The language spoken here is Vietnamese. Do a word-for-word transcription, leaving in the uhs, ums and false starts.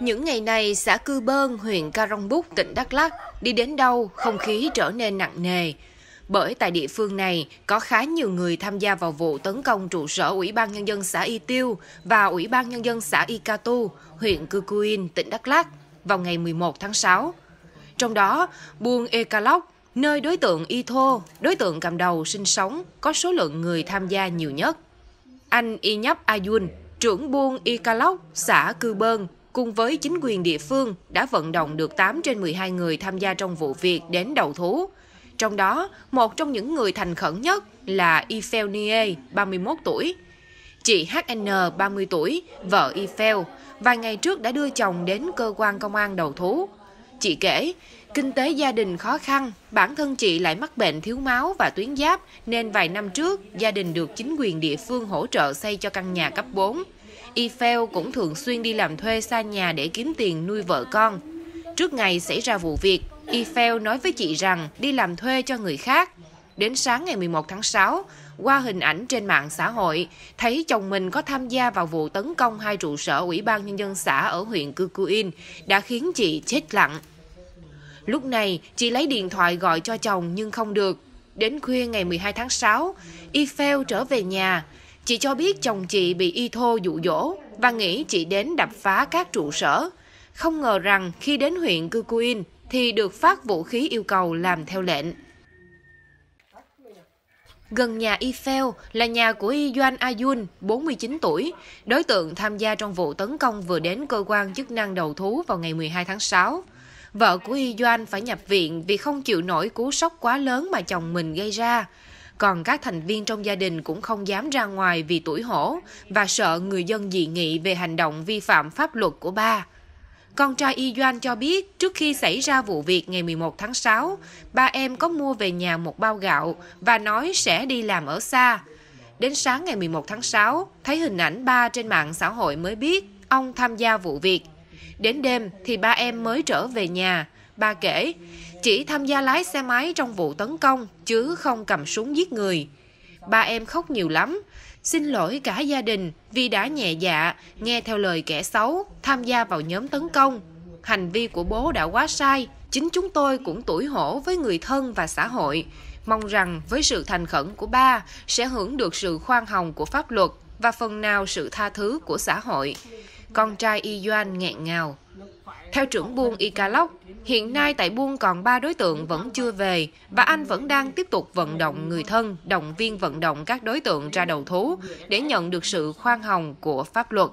Những ngày này, xã Cư Bơn, huyện Krông Búk, tỉnh Đắk Lắk, đi đến đâu không khí trở nên nặng nề. Bởi tại địa phương này, có khá nhiều người tham gia vào vụ tấn công trụ sở Ủy ban Nhân dân xã Y Tiêu và Ủy ban Nhân dân xã Y Cátu, huyện Cư Cư, tỉnh Đắk Lắk vào ngày mười một tháng sáu. Trong đó, Buôn e lóc, nơi đối tượng Y Thô, đối tượng cầm đầu sinh sống, có số lượng người tham gia nhiều nhất. Anh Y Nhấp Ayun, trưởng buôn Y Klok, xã Cư Bơn, cùng với chính quyền địa phương đã vận động được tám trên mười hai người tham gia trong vụ việc đến đầu thú. Trong đó, một trong những người thành khẩn nhất là Y Pheo Niê, ba mươi mốt tuổi. Chị hát en, ba mươi tuổi, vợ Y Pheo, vài ngày trước đã đưa chồng đến cơ quan công an đầu thú. Chị kể, kinh tế gia đình khó khăn, bản thân chị lại mắc bệnh thiếu máu và tuyến giáp, nên vài năm trước, gia đình được chính quyền địa phương hỗ trợ xây cho căn nhà cấp bốn. Y Pheo cũng thường xuyên đi làm thuê xa nhà để kiếm tiền nuôi vợ con. Trước ngày xảy ra vụ việc, Y Pheo nói với chị rằng đi làm thuê cho người khác. Đến sáng ngày mười một tháng sáu, qua hình ảnh trên mạng xã hội, thấy chồng mình có tham gia vào vụ tấn công hai trụ sở Ủy ban Nhân dân xã ở huyện Cư Cư đã khiến chị chết lặng. Lúc này, chị lấy điện thoại gọi cho chồng nhưng không được. Đến khuya ngày mười hai tháng sáu, Y Pheo trở về nhà. Chị cho biết chồng chị bị Y Thô dụ dỗ và nghĩ chị đến đập phá các trụ sở. Không ngờ rằng khi đến huyện Cư Cư thì được phát vũ khí yêu cầu làm theo lệnh. Gần nhà Y Pheo là nhà của Y Doanh Ayun, bốn mươi chín tuổi, đối tượng tham gia trong vụ tấn công vừa đến cơ quan chức năng đầu thú vào ngày mười hai tháng sáu. Vợ của Y Doanh phải nhập viện vì không chịu nổi cú sốc quá lớn mà chồng mình gây ra. Còn các thành viên trong gia đình cũng không dám ra ngoài vì tủi hổ và sợ người dân dị nghị về hành động vi phạm pháp luật của ba. Con trai Y Doanh cho biết trước khi xảy ra vụ việc ngày mười một tháng sáu, ba em có mua về nhà một bao gạo và nói sẽ đi làm ở xa. Đến sáng ngày mười một tháng sáu, thấy hình ảnh ba trên mạng xã hội mới biết ông tham gia vụ việc. Đến đêm thì ba em mới trở về nhà. Ba kể, chỉ tham gia lái xe máy trong vụ tấn công chứ không cầm súng giết người. Ba em khóc nhiều lắm, xin lỗi cả gia đình vì đã nhẹ dạ, nghe theo lời kẻ xấu, tham gia vào nhóm tấn công. Hành vi của bố đã quá sai, chính chúng tôi cũng tủi hổ với người thân và xã hội. Mong rằng với sự thành khẩn của ba sẽ hưởng được sự khoan hồng của pháp luật và phần nào sự tha thứ của xã hội. Con trai Y Doanh nghẹn ngào. Theo trưởng buôn Y Klok, hiện nay tại buôn còn ba đối tượng vẫn chưa về và anh vẫn đang tiếp tục vận động người thân, động viên vận động các đối tượng ra đầu thú để nhận được sự khoan hồng của pháp luật.